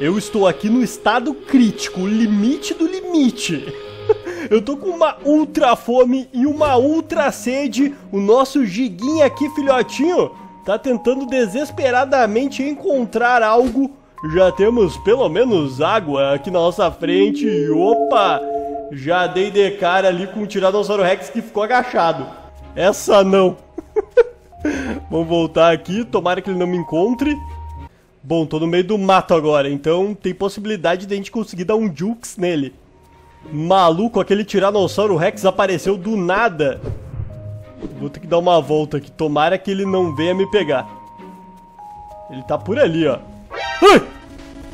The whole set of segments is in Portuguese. Eu estou aqui no estado crítico, limite do limite. Eu tô com uma ultra fome e uma ultra sede. O nosso Giguinho aqui, filhotinho, tá tentando desesperadamente encontrar algo. Já temos pelo menos água aqui na nossa frente. E opa, já dei de cara ali com o Tiranossauro Rex que ficou agachado. Essa não. Vamos voltar aqui, tomara que ele não me encontre. Bom, tô no meio do mato agora, então tem possibilidade de a gente conseguir dar um jukes nele. Maluco, aquele Tiranossauro Rex apareceu do nada. Vou ter que dar uma volta aqui, tomara que ele não venha me pegar. Ele tá por ali, ó. Ai!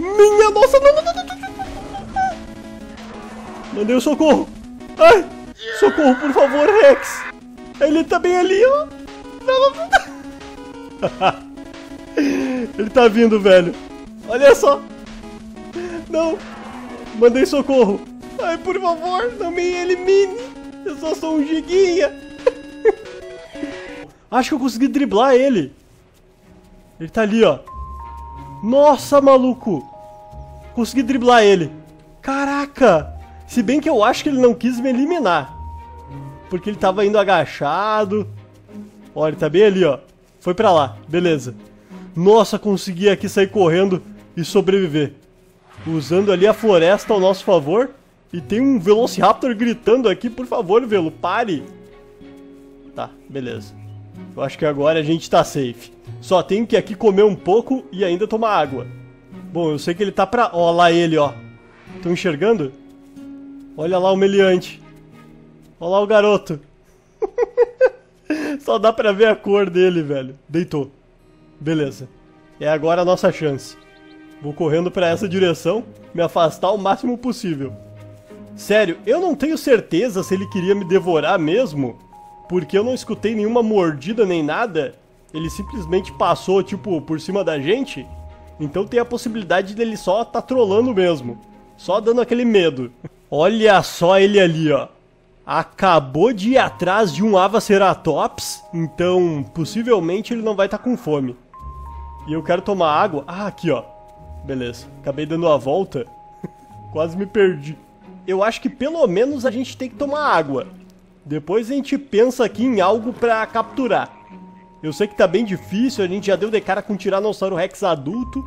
Minha nossa, não. Mandei o socorro. Ai! Socorro, por favor, Rex. Ele tá bem ali, ó. Não. Ele tá vindo, velho. Olha só. Não. Mandei socorro. Ai, por favor, não me elimine. Eu só sou um giguinha. Acho que eu consegui driblar ele. Ele tá ali, ó. Nossa, maluco. Consegui driblar ele. Caraca. Se bem que eu acho que ele não quis me eliminar, porque ele tava indo agachado. Olha, ele tá bem ali, ó. Foi pra lá. Beleza. Nossa, consegui aqui sair correndo e sobreviver. Usando ali a floresta ao nosso favor. E tem um Velociraptor gritando aqui. Por favor, Velo, pare. Tá, beleza. Eu acho que agora a gente tá safe. Só tenho que aqui comer um pouco e ainda tomar água. Bom, eu sei que ele tá pra... Ó lá ele, ó. Estão enxergando? Olha lá o meliante. Olha lá o garoto. Só dá pra ver a cor dele, velho. Deitou. Beleza, é agora a nossa chance. Vou correndo pra essa direção, me afastar o máximo possível. Sério, eu não tenho certeza se ele queria me devorar mesmo, porque eu não escutei nenhuma mordida nem nada. Ele simplesmente passou, tipo, por cima da gente. Então tem a possibilidade dele só tá trolando mesmo, só dando aquele medo. Olha só ele ali, ó. Acabou de ir atrás de um Avaceratops, então possivelmente ele não vai estar com fome. E eu quero tomar água. Ah, aqui, ó. Beleza. Acabei dando a volta. Quase me perdi. Eu acho que pelo menos a gente tem que tomar água. Depois a gente pensa aqui em algo pra capturar. Eu sei que tá bem difícil. A gente já deu de cara com um Tiranossauro Rex adulto.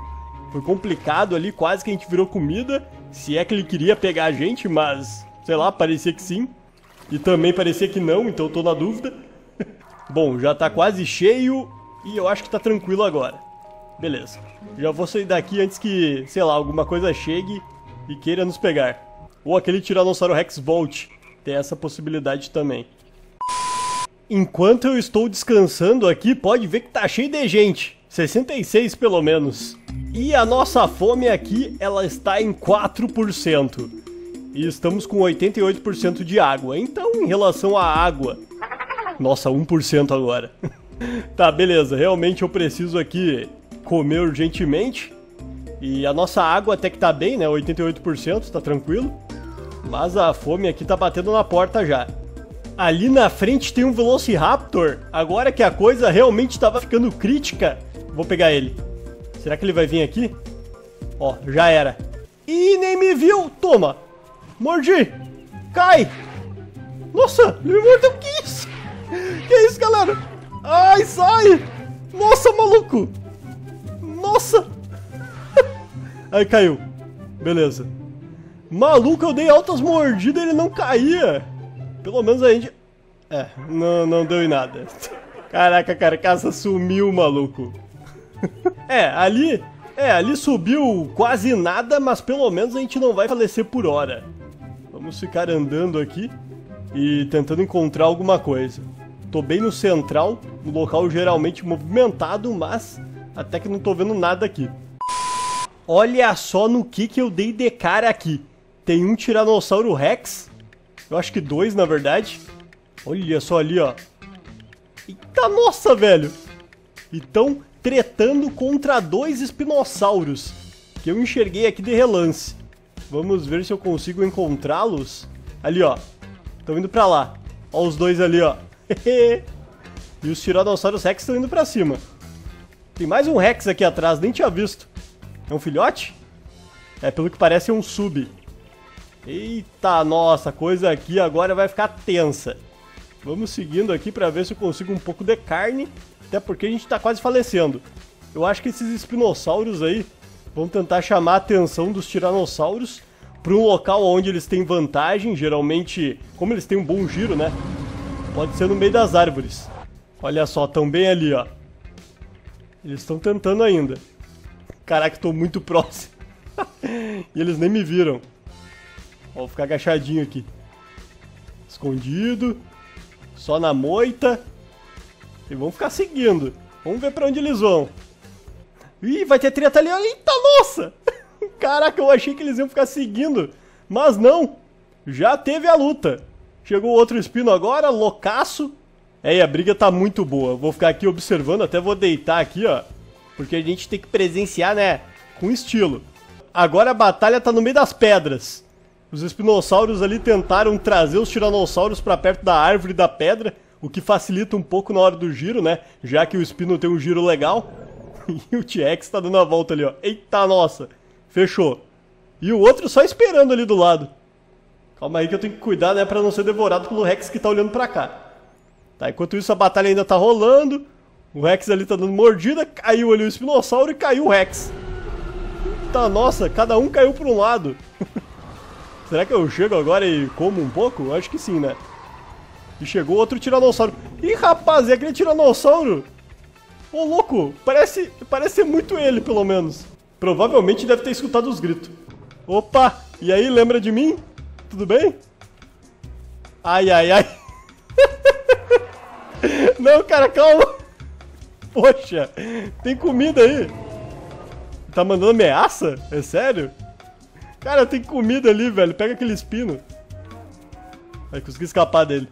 Foi complicado ali. Quase que a gente virou comida. Se é que ele queria pegar a gente, mas... sei lá, parecia que sim. E também parecia que não, então eu tô na dúvida. Bom, já tá quase cheio. E eu acho que tá tranquilo agora. Beleza. Já vou sair daqui antes que, sei lá, alguma coisa chegue e queira nos pegar. Ou aquele Tiranossauro Rex volte. Tem essa possibilidade também. Enquanto eu estou descansando aqui, pode ver que tá cheio de gente. 66 pelo menos. E a nossa fome aqui, ela está em 4%. E estamos com 88% de água. Então, em relação à água... Nossa, 1% agora. Tá, beleza. Realmente eu preciso aqui comer urgentemente. E a nossa água até que tá bem, né? 88%, tá tranquilo. Mas a fome aqui tá batendo na porta já. Ali na frente tem um Velociraptor. Agora que a coisa realmente tava ficando crítica. Vou pegar ele. Será que ele vai vir aqui? Ó, já era. Ih, nem me viu! Toma! Mordi! Cai! Nossa, ele me mordeu. Que isso? Que isso, galera? Ai, sai! Nossa, maluco! Nossa! Aí caiu. Beleza. Maluco, eu dei altas mordidas e ele não caía. Pelo menos a gente... É, não deu em nada. Caraca, a carcaça sumiu, maluco. Ali subiu quase nada, mas pelo menos a gente não vai falecer por hora. Vamos ficar andando aqui e tentando encontrar alguma coisa. Tô bem no central, no local geralmente movimentado, mas até que não tô vendo nada aqui. Olha só no que eu dei de cara aqui. Tem um Tiranossauro Rex. Eu acho que dois, na verdade. Olha só ali, ó. Eita, nossa, velho. Então, tretando contra dois espinossauros, que eu enxerguei aqui de relance. Vamos ver se eu consigo encontrá-los. Ali, ó. Estão indo pra lá. Ó os dois ali, ó. E os Tiranossauros Rex estão indo pra cima. Tem mais um Rex aqui atrás, nem tinha visto. É um filhote? É, pelo que parece, um sub. Eita, nossa, a coisa aqui agora vai ficar tensa. Vamos seguindo aqui para ver se eu consigo um pouco de carne, até porque a gente está quase falecendo. Eu acho que esses espinossauros aí vão tentar chamar a atenção dos tiranossauros para um local onde eles têm vantagem, geralmente, como eles têm um bom giro, né? Pode ser no meio das árvores. Olha só, estão bem ali, ó. Eles estão tentando ainda. Caraca, estou muito próximo. E eles nem me viram. Ó, vou ficar agachadinho aqui. Escondido. Só na moita. E vão ficar seguindo. Vamos ver pra onde eles vão. Ih, vai ter treta ali. Eita, nossa! Caraca, eu achei que eles iam ficar seguindo. Mas não. Já teve a luta. Chegou outro espino agora, loucaço. É, a briga tá muito boa. Vou ficar aqui observando, até vou deitar aqui, ó. Porque a gente tem que presenciar, né? Com estilo. Agora a batalha tá no meio das pedras. Os espinossauros ali tentaram trazer os tiranossauros para perto da árvore e da pedra, o que facilita um pouco na hora do giro, né? Já que o espino tem um giro legal. E o T-Rex tá dando a volta ali, ó. Eita, nossa. Fechou. E o outro só esperando ali do lado. Calma aí que eu tenho que cuidar, né? Pra não ser devorado pelo Rex que tá olhando pra cá. Tá, enquanto isso a batalha ainda tá rolando. O Rex ali tá dando mordida. Caiu ali o espinossauro e caiu o Rex. Eita, nossa. Cada um caiu pra um lado. Será que eu chego agora e como um pouco? Acho que sim, né? E chegou outro tiranossauro. Ih, rapaz, é aquele tiranossauro? Ô, louco, parece ser muito ele, pelo menos. Provavelmente deve ter escutado os gritos. Opa, e aí, lembra de mim? Tudo bem? Ai, ai, ai. Não, cara, calma. Poxa, tem comida aí. Tá mandando ameaça? É sério? Cara, tem comida ali, velho. Pega aquele espino. Vai conseguir escapar dele.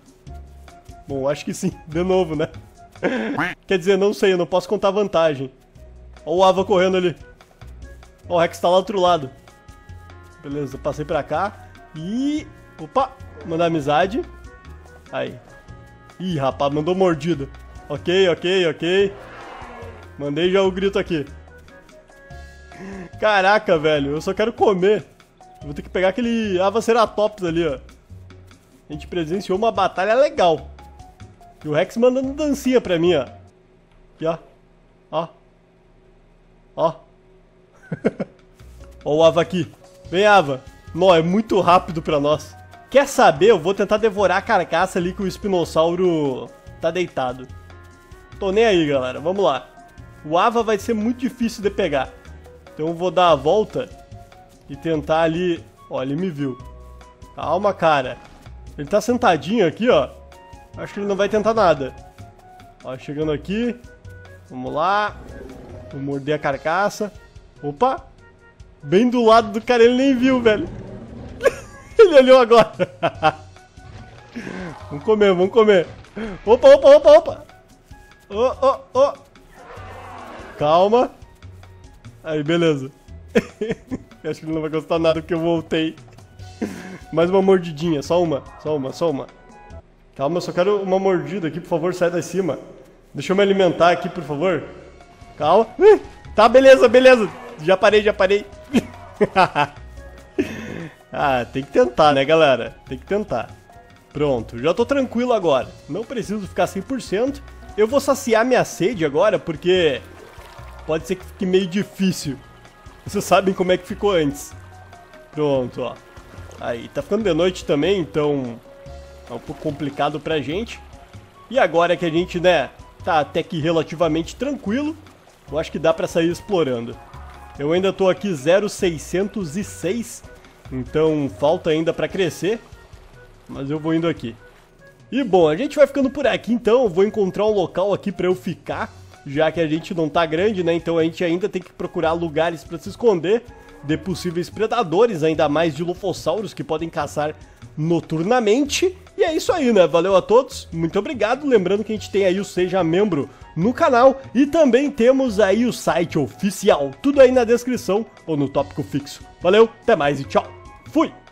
Bom, acho que sim. De novo, né? Quer dizer, não sei. Eu não posso contar vantagem. Ó o Ava correndo ali. Ó, o Rex tá lá do outro lado. Beleza, passei pra cá. E... opa! Mandar amizade. Aí. Ih, rapaz, mandou mordida. Ok, ok, ok. Mandei já o grito aqui. Caraca, velho. Eu só quero comer. Vou ter que pegar aquele Avaceratops ali, ó. A gente presenciou uma batalha legal. E o Rex mandando dancinha pra mim, ó. Aqui, ó. Ó. Ó. Ó o Ava aqui. Vem, Ava. Nó, é muito rápido pra nós. Quer saber? Eu vou tentar devorar a carcaça ali que o espinossauro tá deitado. Tô nem aí, galera. Vamos lá. O Ava vai ser muito difícil de pegar. Então eu vou dar a volta e tentar ali... ó, ele me viu. Calma, cara. Ele tá sentadinho aqui, ó. Acho que ele não vai tentar nada. Ó, chegando aqui. Vamos lá. Vou morder a carcaça. Opa! Bem do lado do cara, ele nem viu, velho. Ele olhou agora. Vamos comer, vamos comer. Opa, opa, opa, opa. Ó, ó, ó. Calma. Aí, beleza. Acho que ele não vai gostar nada porque eu voltei. Mais uma mordidinha, só uma, só uma, só uma. Calma, eu só quero uma mordida aqui, por favor, sai da cima. Deixa eu me alimentar aqui, por favor. Calma. Tá, beleza, beleza. Já parei, já parei. Ah, tem que tentar, né, galera? Tem que tentar. Pronto, já tô tranquilo agora. Não preciso ficar 100%. Eu vou saciar minha sede agora, porque... pode ser que fique meio difícil. Vocês sabem como é que ficou antes. Pronto, ó. Aí, tá ficando de noite também, então... é um pouco complicado pra gente. E agora que a gente, né... tá até que relativamente tranquilo. Eu acho que dá pra sair explorando. Eu ainda tô aqui 0,606. Então, falta ainda pra crescer. Mas eu vou indo aqui. E, bom, a gente vai ficando por aqui, então. Eu vou encontrar um local aqui pra eu ficar. Já que a gente não tá grande, né? Então a gente ainda tem que procurar lugares para se esconder de possíveis predadores, ainda mais dilofossauros que podem caçar noturnamente. E é isso aí, né? Valeu a todos, muito obrigado. Lembrando que a gente tem aí o Seja Membro no canal e também temos aí o site oficial. Tudo aí na descrição ou no tópico fixo. Valeu, até mais e tchau. Fui!